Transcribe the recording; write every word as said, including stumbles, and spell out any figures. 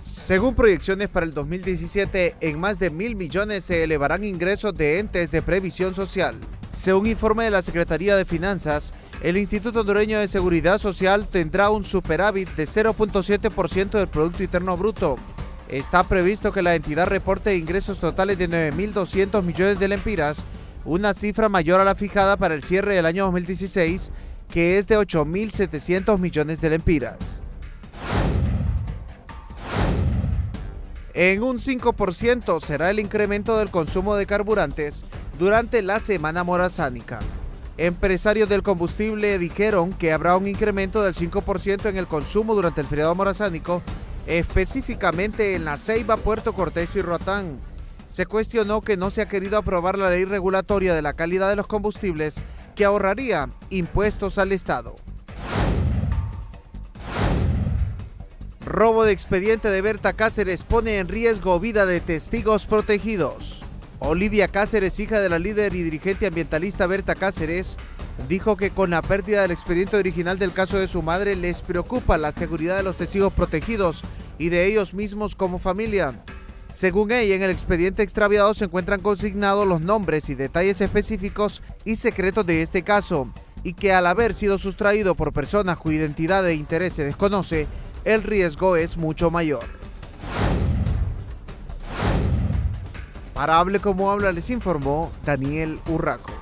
Según proyecciones para el dos mil diecisiete, en más de mil millones se elevarán ingresos de entes de previsión social. Según informe de la Secretaría de Finanzas, el Instituto Hondureño de Seguridad Social tendrá un superávit de cero punto siete por ciento del Producto Interno Bruto. Está previsto que la entidad reporte ingresos totales de nueve mil doscientos millones de lempiras, una cifra mayor a la fijada para el cierre del año dos mil dieciséis, que es de ocho mil setecientos millones de lempiras. En un cinco por ciento será el incremento del consumo de carburantes durante la semana morazánica. Empresarios del combustible dijeron que habrá un incremento del cinco por ciento en el consumo durante el feriado morazánico, específicamente en La Ceiba, Puerto Cortés y Roatán. Se cuestionó que no se ha querido aprobar la ley regulatoria de la calidad de los combustibles que ahorraría impuestos al Estado. Robo de expediente de Berta Cáceres pone en riesgo vida de testigos protegidos. Olivia Cáceres, hija de la líder y dirigente ambientalista Berta Cáceres, dijo que con la pérdida del expediente original del caso de su madre les preocupa la seguridad de los testigos protegidos y de ellos mismos como familia. Según ella, en el expediente extraviado se encuentran consignados los nombres y detalles específicos y secretos de este caso, y que al haber sido sustraído por personas cuya identidad e interés se desconoce, el riesgo es mucho mayor. Para Hable Como Habla les informó Daniel Urraco.